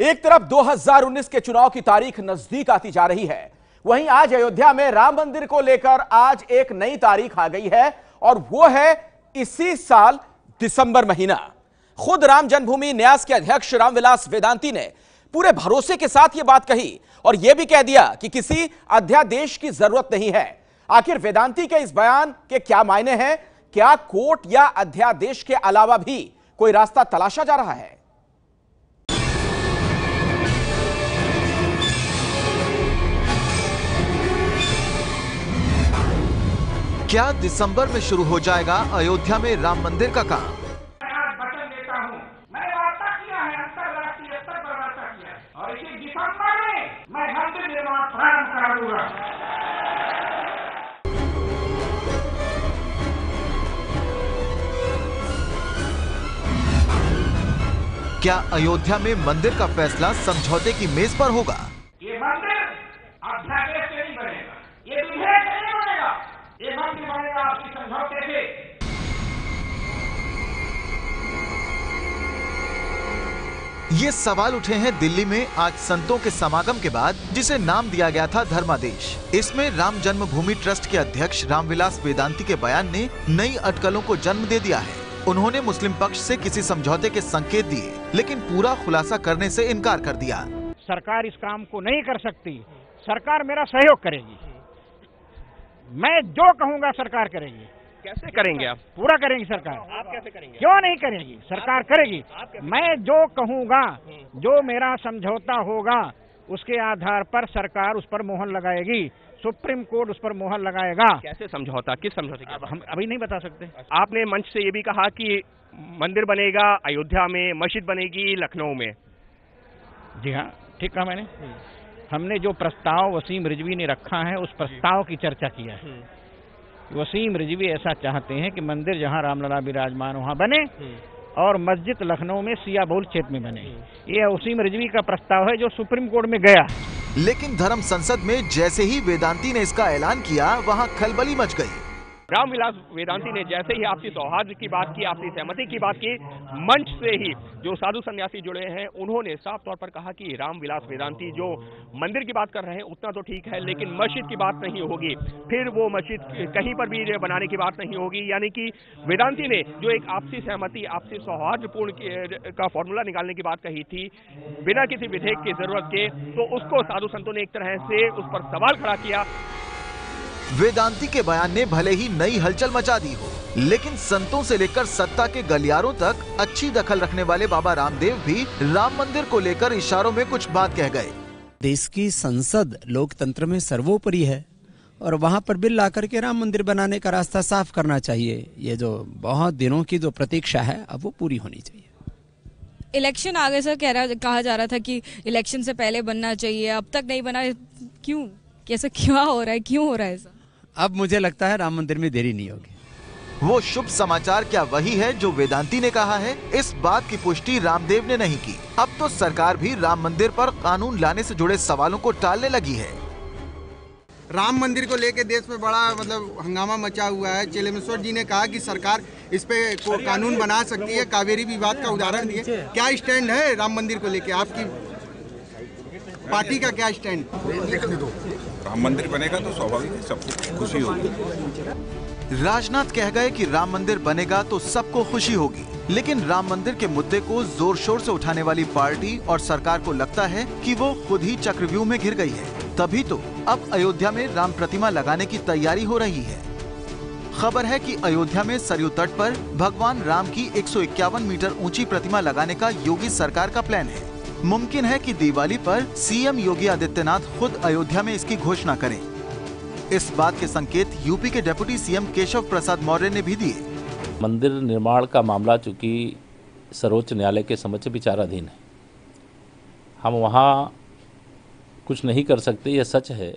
एक तरफ 2019 के चुनाव की तारीख नजदीक आती जा रही है, वहीं आज अयोध्या में राम मंदिर को लेकर आज एक नई तारीख आ गई है और वो है इसी साल दिसंबर महीना। खुद राम जन्मभूमि न्यास के अध्यक्ष रामविलास वेदांती ने पूरे भरोसे के साथ ये बात कही और यह भी कह दिया कि किसी अध्यादेश की जरूरत नहीं है। आखिर वेदांती के इस बयान के क्या मायने हैं? क्या कोर्ट या अध्यादेश के अलावा भी कोई रास्ता तलाशा जा रहा है? क्या दिसंबर में शुरू हो जाएगा अयोध्या में राम मंदिर का काम? क्या अयोध्या में मंदिर का फैसला समझौते की मेज पर होगा? ये मंदिर अध्यादेश से नहीं बनेगा, ये विधेयक से नहीं बनेगा, ये मंदिर बनेगा आपसी समझौते से। ये सवाल उठे हैं दिल्ली में आज संतों के समागम के बाद, जिसे नाम दिया गया था धर्मादेश। इसमें राम जन्मभूमि ट्रस्ट के अध्यक्ष रामविलास वेदांती के बयान ने नई अटकलों को जन्म दे दिया है। उन्होंने मुस्लिम पक्ष से किसी समझौते के संकेत दिए, लेकिन पूरा खुलासा करने से इनकार कर दिया। सरकार इस काम को नहीं कर सकती, सरकार मेरा सहयोग करेगी, मैं जो कहूँगा सरकार करेगी। कैसे करेंगे आप? पूरा करेंगी सरकार। आप कैसे करेंगे? क्यों नहीं करेगी, सरकार करेगी। मैं जो कहूँगा, जो मेरा समझौता होगा, उसके आधार पर सरकार उस पर मोहर लगाएगी, सुप्रीम कोर्ट उस पर मोहर लगाएगा। कैसे समझौता, किस समझौते की हम अभी नहीं बता सकते। आपने मंच से ये भी कहा कि मंदिर बनेगा अयोध्या में, मस्जिद बनेगी लखनऊ में। जी हाँ, ठीक कहा मैंने। हमने जो प्रस्ताव वसीम रिजवी ने रखा है, उस प्रस्ताव की चर्चा किया है। वसीम रिजवी ऐसा चाहते हैं कि मंदिर जहाँ रामलला विराजमान वहाँ बने और मस्जिद लखनऊ में सियाबोल क्षेत्र में बने। ये वसीम रिजवी का प्रस्ताव है जो सुप्रीम कोर्ट में गया। लेकिन धर्म संसद में जैसे ही वेदांती ने इसका ऐलान किया, वहाँ खलबली मच गई। रामविलास वेदांती ने जैसे ही आपकी सौहार्द की बात की, आपकी सहमति की बात की, मंच से ही जो साधु संन्यासी जुड़े हैं उन्होंने साफ तौर पर कहा कि रामविलास वेदांती जो मंदिर की बात कर रहे हैं उतना तो ठीक है, लेकिन मस्जिद की बात नहीं होगी। फिर वो मस्जिद कहीं पर भी बनाने की बात नहीं होगी। यानी कि वेदांती ने जो एक आपसी सहमति, आपसी सौहार्दपूर्ण का फॉर्मूला निकालने की बात कही थी बिना किसी विधेयक की जरूरत के, तो उसको साधु संतों ने एक तरह से उस पर सवाल खड़ा किया। वेदांती के बयान ने भले ही नई हलचल मचा दी हो, लेकिन संतों से लेकर सत्ता के गलियारों तक अच्छी दखल रखने वाले बाबा रामदेव भी राम मंदिर को लेकर इशारों में कुछ बात कह गए। देश की संसद लोकतंत्र में सर्वोपरि है और वहाँ पर बिल लाकर के राम मंदिर बनाने का रास्ता साफ करना चाहिए। ये जो बहुत दिनों की जो प्रतीक्षा है, अब वो पूरी होनी चाहिए। इलेक्शन आगे से कहा जा रहा था कि इलेक्शन से पहले बनना चाहिए, अब तक नहीं बना, क्यों? कैसे, क्या हो रहा है, क्यों हो रहा है ऐसा? अब मुझे लगता है राम मंदिर में देरी नहीं होगी। वो शुभ समाचार क्या वही है जो वेदांती ने कहा है? इस बात की पुष्टि रामदेव ने नहीं की। अब तो सरकार भी राम मंदिर पर कानून लाने से जुड़े सवालों को टालने लगी है। राम मंदिर को लेकर देश में बड़ा मतलब हंगामा मचा हुआ है। चिलेमेश्वर जी ने कहा कि सरकार इस पे कानून बना सकती है, कावेरी विवाद का उदाहरण दिए। क्या स्टैंड है राम मंदिर को लेकर, आपकी पार्टी का क्या स्टैंड? राम मंदिर बनेगा तो स्वाभाविक है सबको खुशी होगी। राजनाथ कह गए कि राम मंदिर बनेगा तो सबको खुशी होगी, लेकिन राम मंदिर के मुद्दे को जोर शोर से उठाने वाली पार्टी और सरकार को लगता है कि वो खुद ही चक्रव्यूह में घिर गई है। तभी तो अब अयोध्या में राम प्रतिमा लगाने की तैयारी हो रही है। खबर है कि अयोध्या में सरयू तट पर भगवान राम की 151 मीटर ऊंची प्रतिमा लगाने का योगी सरकार का प्लान है। मुमकिन है कि दिवाली पर सीएम योगी आदित्यनाथ खुद अयोध्या में इसकी घोषणा करें। इस बात के संकेत यूपी के डिप्टी सीएम केशव प्रसाद मौर्य ने भी दिए। मंदिर निर्माण का मामला चूँकि सर्वोच्च न्यायालय के समक्ष विचाराधीन है, हम वहाँ कुछ नहीं कर सकते, यह सच है,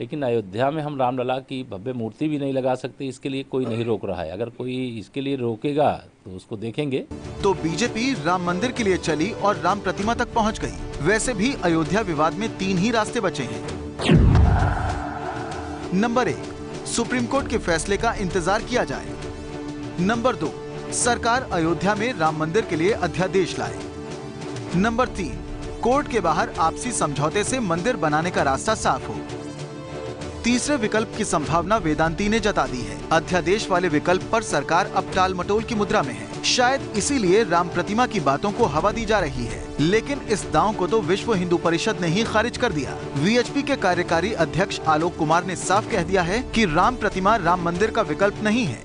लेकिन अयोध्या में हम रामलला की भव्य मूर्ति भी नहीं लगा सकते। इसके लिए कोई नहीं रोक रहा है, अगर कोई इसके लिए रोकेगा तो उसको देखेंगे। तो बीजेपी राम मंदिर के लिए चली और राम प्रतिमा तक पहुंच गई। वैसे भी अयोध्या विवाद में तीन ही रास्ते बचे हैं। नंबर 1, सुप्रीम कोर्ट के फैसले का इंतजार किया जाए। नंबर 2, सरकार अयोध्या में राम मंदिर के लिए अध्यादेश लाए। नंबर 3, कोर्ट के बाहर आपसी समझौते से मंदिर बनाने का रास्ता साफ हो। तीसरे विकल्प की संभावना वेदांती ने जता दी है। अध्यादेश वाले विकल्प पर सरकार अब टालमटोल की मुद्रा में है। शायद इसीलिए राम प्रतिमा की बातों को हवा दी जा रही है, लेकिन इस दांव को तो विश्व हिंदू परिषद ने ही खारिज कर दिया। वीएचपी के कार्यकारी अध्यक्ष आलोक कुमार ने साफ कह दिया है कि राम प्रतिमा राम मंदिर का विकल्प नहीं है।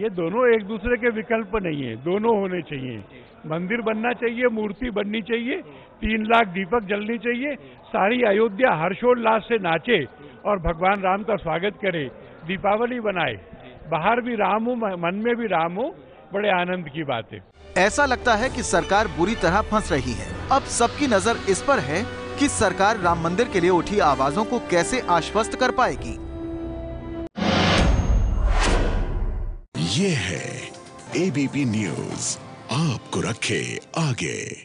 ये दोनों एक दूसरे के विकल्प नहीं है, दोनों होने चाहिए। मंदिर बनना चाहिए, मूर्ति बननी चाहिए, 3 लाख दीपक जलनी चाहिए, सारी अयोध्या हर्षोल्लास से नाचे और भगवान राम का स्वागत करे, दीपावली बनाए। बाहर भी राम हो, मन में भी राम हो, बड़े आनंद की बात है। ऐसा लगता है कि सरकार बुरी तरह फंस रही है। अब सबकी नजर इस पर है कि सरकार राम मंदिर के लिए उठी आवाजों को कैसे आश्वस्त कर पाएगी। ये है एबीपी न्यूज, आपको रखे आगे।